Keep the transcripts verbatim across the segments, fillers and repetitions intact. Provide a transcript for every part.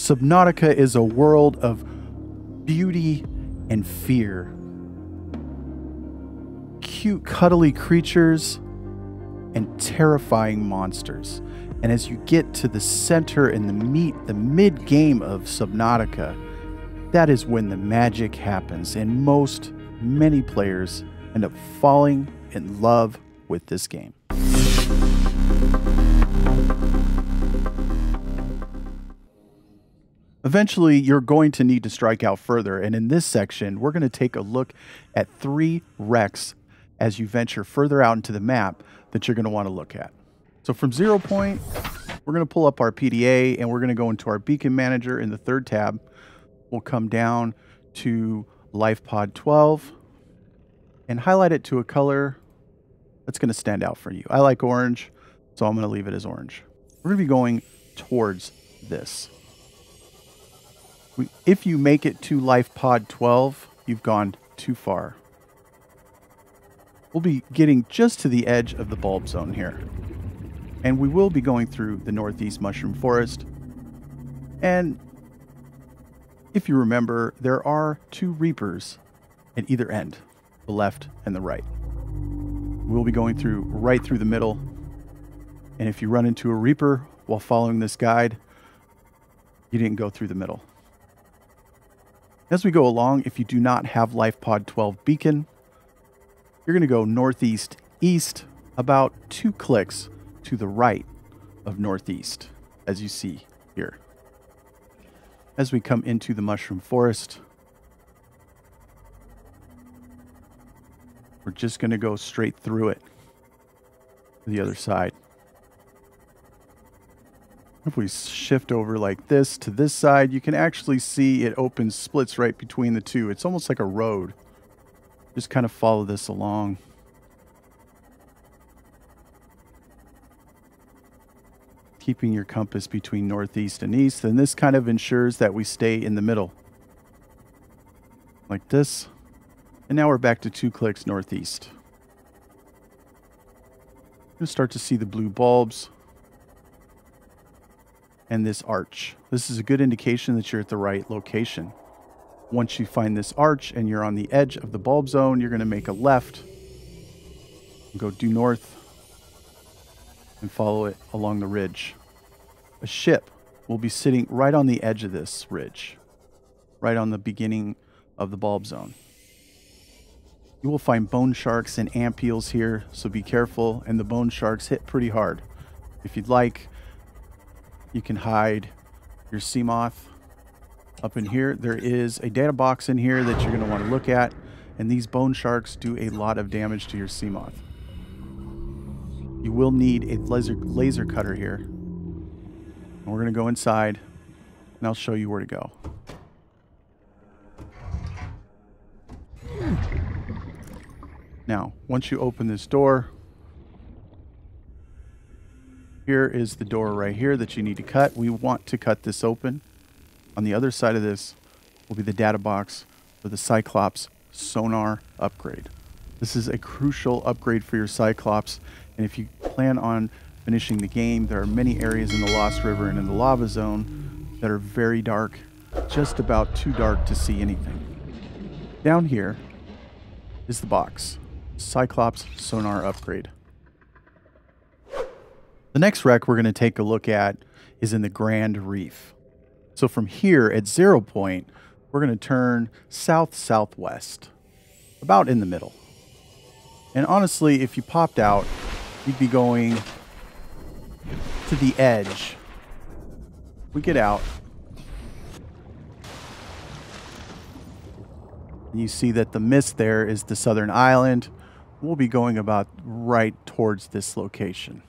Subnautica is a world of beauty and fear. Cute, cuddly creatures and terrifying monsters. And as you get to the center and the meat, the mid-game of Subnautica, that is when the magic happens, and most, many players end up falling in love with this game. Eventually, you're going to need to strike out further, and in this section, we're going to take a look at three wrecks as you venture further out into the map that you're going to want to look at. So from zero point, we're going to pull up our P D A and we're going to go into our beacon manager in the third tab. We'll come down to LifePod twelve and highlight it to a color that's going to stand out for you. I like orange, so I'm going to leave it as orange. We're going to be going towards this. We, if you make it to LifePod twelve, you've gone too far. We'll be getting just to the edge of the Bulb Zone here. And we will be going through the Northeast Mushroom Forest. And if you remember, there are two Reapers at either end, the left and the right. We'll be going through right through the middle. And if you run into a Reaper while following this guide, you didn't go through the middle. As we go along, if you do not have LifePod twelve beacon, you're going to go northeast east about two clicks to the right of northeast, as you see here. As we come into the Mushroom Forest, we're just going to go straight through it to the other side. If we shift over like this to this side, you can actually see it opens, splits right between the two. It's almost like a road. Just kind of follow this along. Keeping your compass between northeast and east, and this kind of ensures that we stay in the middle. Like this. And now we're back to two clicks northeast. You'll start to see the blue bulbs and this arch. This is a good indication that you're at the right location. Once you find this arch and you're on the edge of the Bulb Zone, you're going to make a left and go due north and follow it along the ridge. A ship will be sitting right on the edge of this ridge, right on the beginning of the Bulb Zone. You will find bone sharks and ampules here, so be careful, and the bone sharks hit pretty hard. If you'd like, you can hide your Seamoth up in here. There is a data box in here that you're going to want to look at, and these bone sharks do a lot of damage to your Seamoth. You will need a laser, laser cutter here. And we're going to go inside, and I'll show you where to go. Now, once you open this door, here is the door right here that you need to cut. We want to cut this open. On the other side of this will be the data box for the Cyclops sonar upgrade. This is a crucial upgrade for your Cyclops, and if you plan on finishing the game, there are many areas in the Lost River and in the Lava Zone that are very dark, just about too dark to see anything. Down here is the box, Cyclops sonar upgrade. The next wreck we're going to take a look at is in the Grand Reef. So from here at zero point, we're going to turn south-southwest, about in the middle. And honestly, if you popped out, you'd be going to the edge. We get out. And you see that the mist there is the southern island. We'll be going about right towards this location.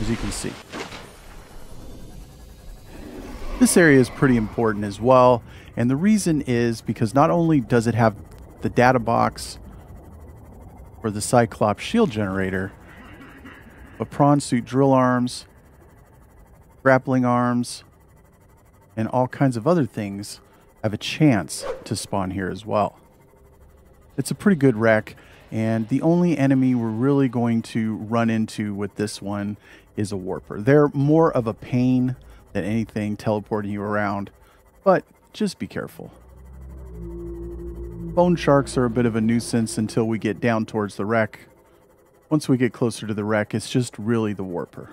As you can see, this area is pretty important as well, and the reason is because not only does it have the data box for the Cyclops shield generator, but prawn suit drill arms, grappling arms, and all kinds of other things have a chance to spawn here as well. It's a pretty good wreck, And the only enemy we're really going to run into with this one is a warper. They're more of a pain than anything teleporting you around, but just be careful. Bone sharks are a bit of a nuisance until we get down towards the wreck. Once we get closer to the wreck, it's just really the warper.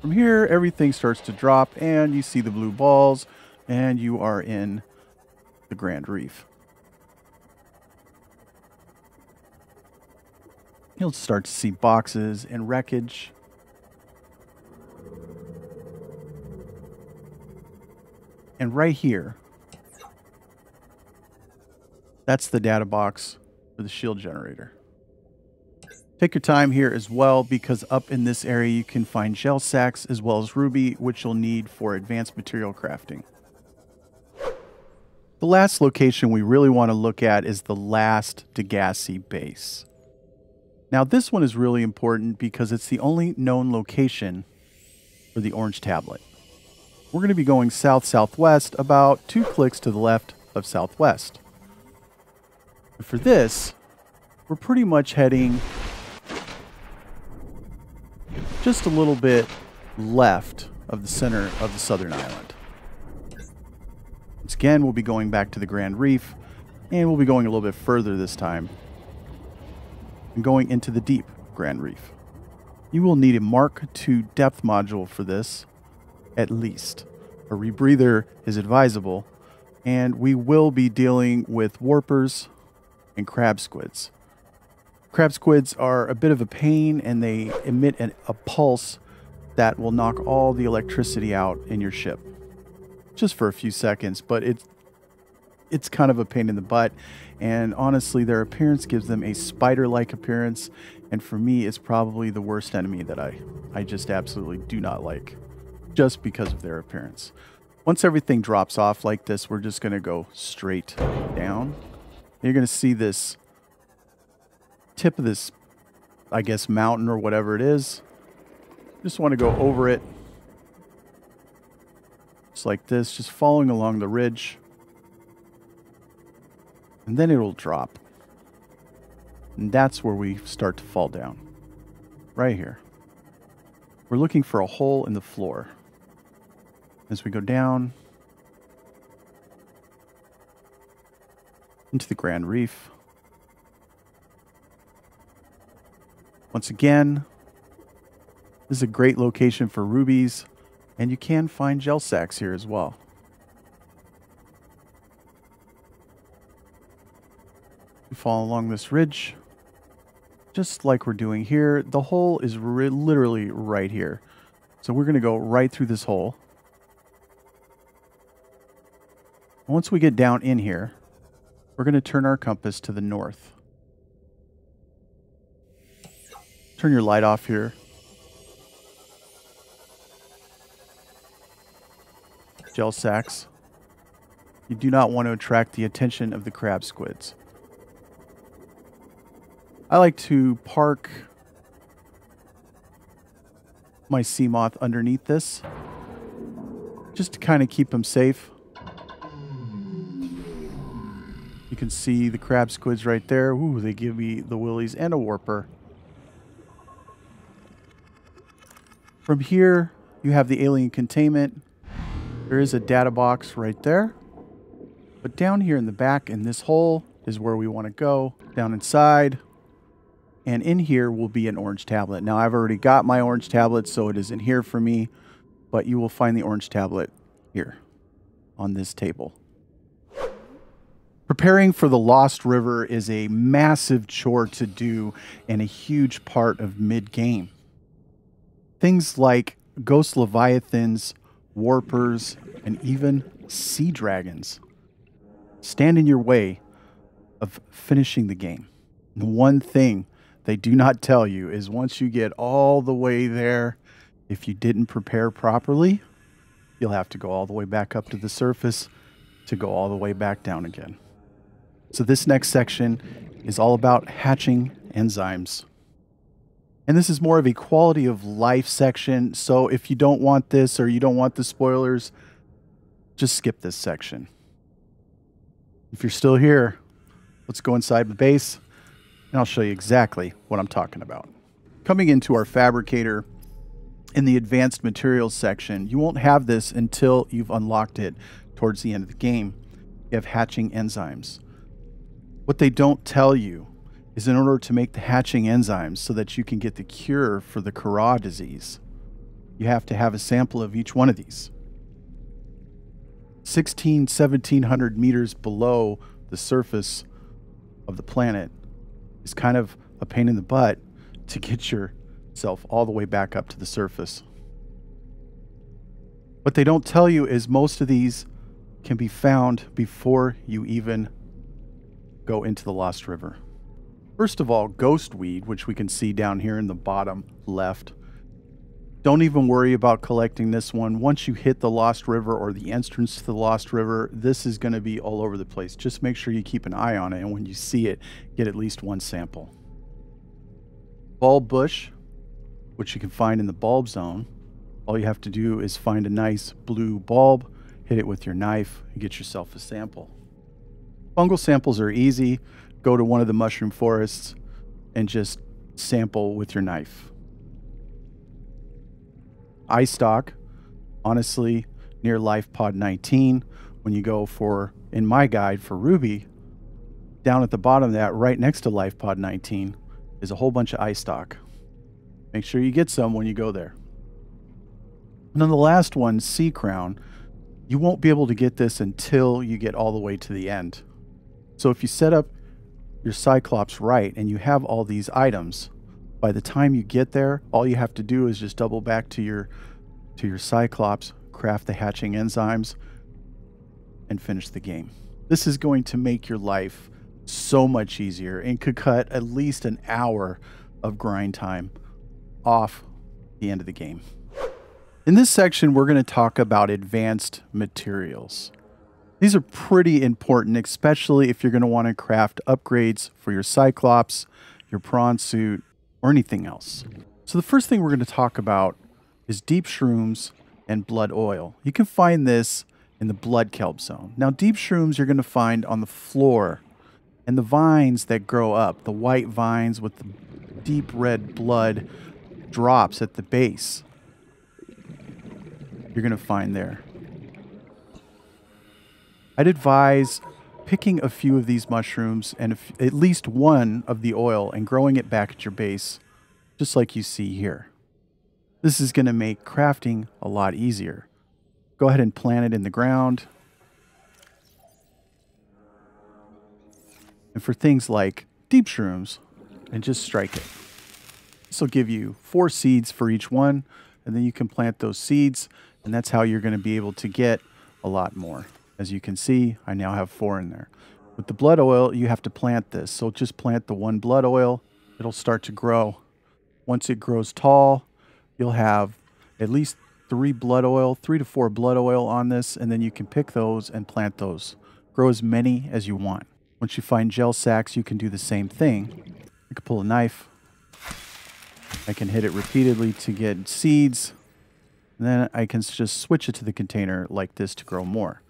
From here, everything starts to drop, and you see the blue balls, and you are in the Grand Reef. You'll start to see boxes and wreckage. And right here, that's the data box for the shield generator. Take your time here as well, because up in this area you can find gel sacks as well as ruby, which you'll need for advanced material crafting. The last location we really want to look at is the last Degassi base. Now this one is really important because it's the only known location for the Orange Tablet. We're going to be going south-southwest, about two clicks to the left of southwest. And for this, we're pretty much heading just a little bit left of the center of the southern island. Once again, we'll be going back to the Grand Reef, and we'll be going a little bit further this time. And going into the deep Grand Reef. You will need a Mark two depth module for this, at least. A rebreather is advisable, and we will be dealing with warpers and crab squids. Crab squids are a bit of a pain, and they emit an, a pulse that will knock all the electricity out in your ship. Just for a few seconds, but it's It's kind of a pain in the butt, and honestly, their appearance gives them a spider-like appearance, and for me, it's probably the worst enemy that I, I just absolutely do not like, just because of their appearance. Once everything drops off like this, we're just going to go straight down. You're going to see this tip of this, I guess, mountain or whatever it is. Just want to go over it, just like this, just following along the ridge. And then it'll drop. And that's where we start to fall down. Right here. We're looking for a hole in the floor. As we go down into the Grand Reef. Once again, this is a great location for rubies, and you can find gel sacks here as well. Fall along this ridge, just like we're doing here. The hole is ri literally right here. So we're going to go right through this hole. Once we get down in here, we're going to turn our compass to the north. Turn your light off here. Gel sacks. You do not want to attract the attention of the crab squids. I like to park my Seamoth underneath this, just to kind of keep them safe. You can see the crab squids right there. Ooh, they give me the willies and a warper. From here, you have the alien containment. There is a data box right there. But down here in the back in this hole is where we want to go, down inside. And in here will be an Orange Tablet. Now, I've already got my Orange Tablet, so it isn't here for me. But you will find the Orange Tablet here on this table. Preparing for the Lost River is a massive chore to do and a huge part of mid-game. Things like ghost leviathans, warpers, and even sea dragons stand in your way of finishing the game. The one thing they do not tell you is once you get all the way there, if you didn't prepare properly, you'll have to go all the way back up to the surface to go all the way back down again. So this next section is all about hatching enzymes. And this is more of a quality of life section. So if you don't want this or you don't want the spoilers, just skip this section. If you're still here, Let's go inside the base, and I'll show you exactly what I'm talking about. Coming into our fabricator in the advanced materials section, you won't have this until you've unlocked it towards the end of the game. You have hatching enzymes. What they don't tell you is in order to make the hatching enzymes so that you can get the cure for the Kara disease, you have to have a sample of each one of these. sixteen, seventeen hundred meters below the surface of the planet is kind of a pain in the butt to get yourself all the way back up to the surface. What they don't tell you is most of these can be found before you even go into the Lost River. First of all, ghost weed, which we can see down here in the bottom left. Don't even worry about collecting this one. Once you hit the Lost River or the entrance to the Lost River, this is going to be all over the place. Just make sure you keep an eye on it, and when you see it, get at least one sample. Bulb bush, which you can find in the Bulb Zone. All you have to do is find a nice blue bulb, hit it with your knife, and get yourself a sample. Fungal samples are easy. Go to one of the mushroom forests and just sample with your knife. Ice stock, honestly, near LifePod nineteen, when you go for, in my guide for ruby, down at the bottom of that, right next to LifePod nineteen, is a whole bunch of ice stock. Make sure you get some when you go there. And then the last one, sea crown, you won't be able to get this until you get all the way to the end. So if you set up your Cyclops right and you have all these items, by the time you get there, all you have to do is just double back to your to your Cyclops, craft the hatching enzymes, and finish the game. This is going to make your life so much easier and could cut at least an hour of grind time off the end of the game. In this section, we're going to talk about advanced materials. These are pretty important, especially if you're going to want to craft upgrades for your Cyclops, your prawn suit, or anything else. So the first thing we're going to talk about is deep shrooms and blood oil. You can find this in the blood kelp zone. Now, deep shrooms you're going to find on the floor and the vines that grow up, the white vines with the deep red blood drops at the base. You're going to find there. I'd advise picking a few of these mushrooms and at least one of the oil and growing it back at your base, just like you see here. This is going to make crafting a lot easier. Go ahead and plant it in the ground. And for things like deep shrooms, and just strike it. This will give you four seeds for each one, and then you can plant those seeds, and that's how you're going to be able to get a lot more. As you can see, I now have four in there. With the blood oil, you have to plant this. So just plant the one blood oil. It'll start to grow. Once it grows tall, you'll have at least three blood oil, three to four blood oil on this, and then you can pick those and plant those. Grow as many as you want. Once you find gel sacks, you can do the same thing. You can pull a knife. I can hit it repeatedly to get seeds. And then I can just switch it to the container like this to grow more.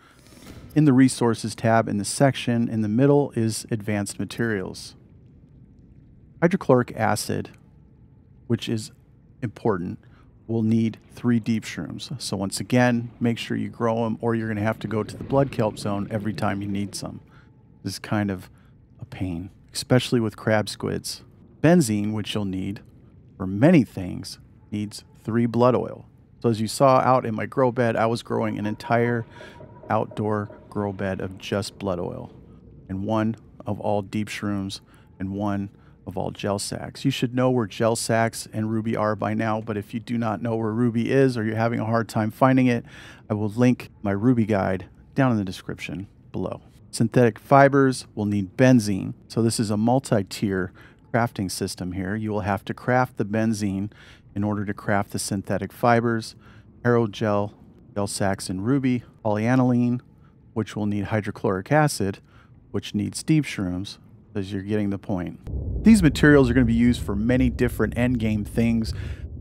In the Resources tab in the section in the middle is Advanced Materials. Hydrochloric acid, which is important, will need three deep shrooms. So once again, make sure you grow them or you're going to have to go to the blood kelp zone every time you need some. This is kind of a pain, especially with crab squids. Benzene, which you'll need for many things, needs three blood oil. So as you saw out in my grow bed, I was growing an entire outdoor grow bed of just blood oil, and one of all deep shrooms and one of all gel sacks. You should know where gel sacks and ruby are by now, but if you do not know where ruby is or you're having a hard time finding it, I will link my ruby guide down in the description below. Synthetic fibers will need benzene. So this is a multi-tier crafting system here. You will have to craft the benzene in order to craft the synthetic fibers, aerogel, gel sacks and ruby, polyaniline, which will need hydrochloric acid, which needs deep shrooms, as you're getting the point. These materials are going to be used for many different endgame things,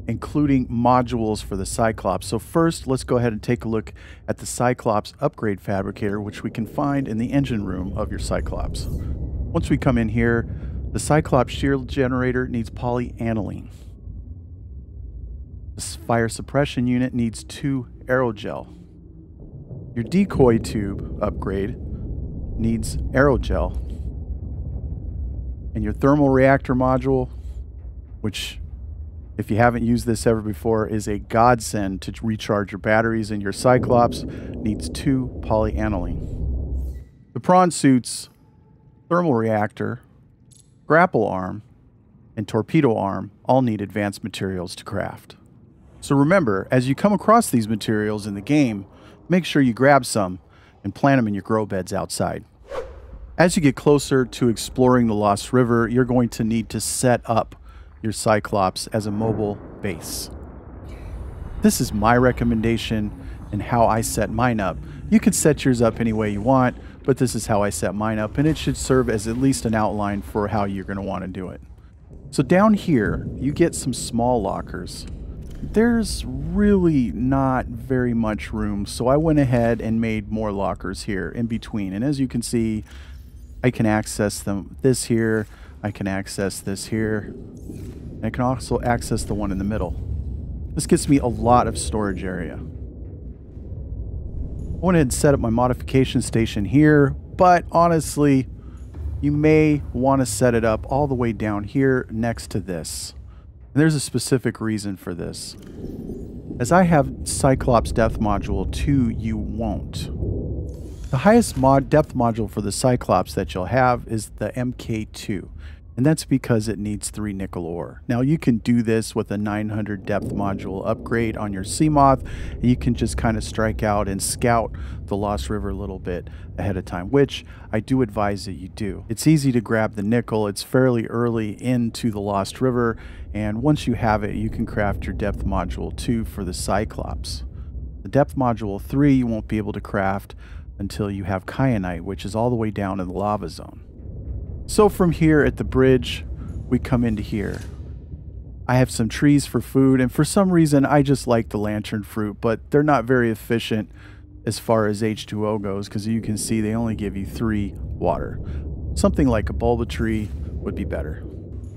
including modules for the Cyclops. So first, let's go ahead and take a look at the Cyclops upgrade fabricator, which we can find in the engine room of your Cyclops. Once we come in here, the Cyclops shield generator needs polyaniline. This fire suppression unit needs two aerogel. Your decoy tube upgrade needs aerogel. And your thermal reactor module, which, if you haven't used this ever before, is a godsend to recharge your batteries, and your Cyclops needs two polyaniline. The prawn suit's thermal reactor, grapple arm, and torpedo arm all need advanced materials to craft. So remember, as you come across these materials in the game, make sure you grab some and plant them in your grow beds outside. As you get closer to exploring the Lost River, you're going to need to set up your Cyclops as a mobile base. This is my recommendation and how I set mine up. You could set yours up any way you want, but this is how I set mine up, and it should serve as at least an outline for how you're going to want to do it. So down here, you get some small lockers. There's really not very much room, so I went ahead and made more lockers here in between. And as you can see, I can access them this here, I can access this here, and I can also access the one in the middle. This gives me a lot of storage area. I went ahead and set up my modification station here, but honestly, you may want to set it up all the way down here next to this. And there's a specific reason for this. As I have Cyclops depth module two, you won't. The highest mod depth module for the Cyclops that you'll have is the M K two, and that's because it needs three nickel ore. Now you can do this with a nine hundred depth module upgrade on your Seamoth, and you can just kind of strike out and scout the Lost River a little bit ahead of time, which I do advise that you do. It's easy to grab the nickel, it's fairly early into the Lost River, and once you have it, you can craft your depth module two for the Cyclops. The depth module three you won't be able to craft until you have kyanite, which is all the way down in the Lava Zone. So from here at the bridge, we come into here. I have some trees for food, and for some reason I just like the lantern fruit, but they're not very efficient as far as H two O goes, because you can see they only give you three water. Something like a bulba tree would be better.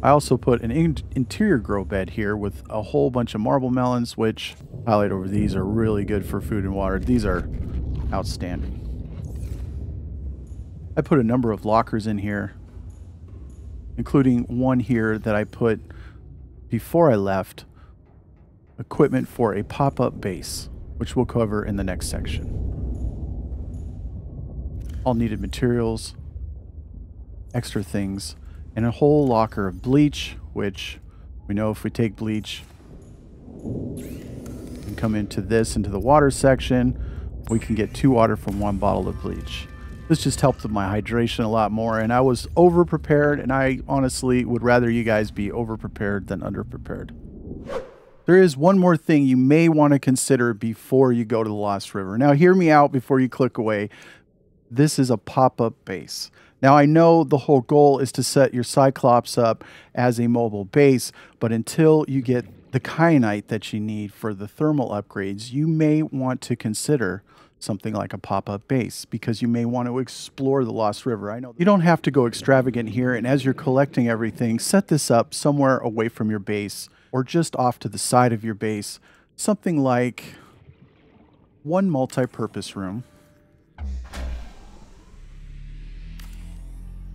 I also put an in interior grow bed here with a whole bunch of marble melons, which, highlight over these, are really good for food and water. These are outstanding. I put a number of lockers in here, including one here that I put before I left, equipment for a pop-up base, which we'll cover in the next section. All needed materials, extra things, and a whole locker of bleach, which we know if we take bleach and come into this, into the water section, we can get two water from one bottle of bleach. This just helped with my hydration a lot more, and I was over-prepared, and I honestly would rather you guys be over-prepared than under-prepared. There is one more thing you may want to consider before you go to the Lost River. Now, hear me out before you click away. This is a pop-up base. Now, I know the whole goal is to set your Cyclops up as a mobile base, but until you get the kyanite that you need for the thermal upgrades, you may want to consider something like a pop-up base, because you may want to explore the Lost River. I know you don't have to go extravagant here, and as you're collecting everything, set this up somewhere away from your base or just off to the side of your base. Something like one multi-purpose room.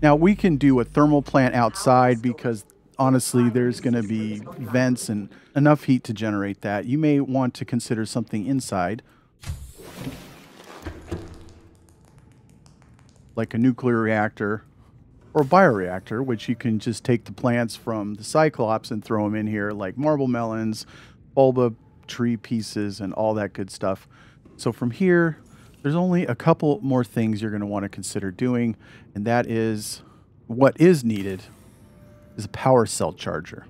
Now we can do a thermal plant outside because honestly, there's going to be vents and enough heat to generate that. You may want to consider something inside, like a nuclear reactor or a bioreactor, which you can just take the plants from the Cyclops and throw them in here, like marble melons, bulba tree pieces, and all that good stuff. So from here, there's only a couple more things you're going to want to consider doing, and that is what is needed is a power cell charger.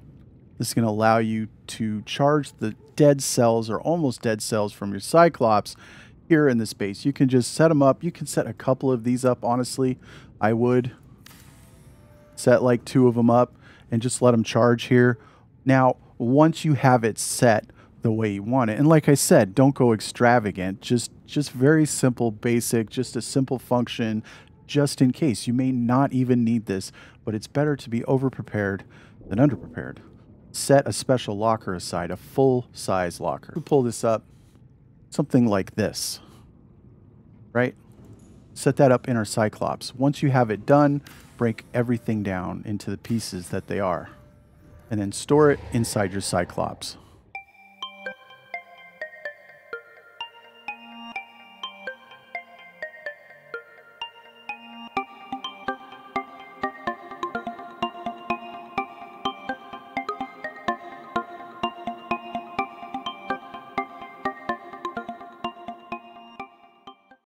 This is going to allow you to charge the dead cells or almost dead cells from your Cyclops here in this base. You can just set them up. You can set a couple of these up. Honestly, I would set like two of them up and just let them charge here. Now, once you have it set the way you want it, and like I said, don't go extravagant, just just very simple, basic, just a simple function, just in case. You may not even need this, but it's better to be overprepared than underprepared. Set a special locker aside, a full-size locker. You pull this up, something like this, right? Set that up in our Cyclops. Once you have it done, break everything down into the pieces that they are, and then store it inside your Cyclops.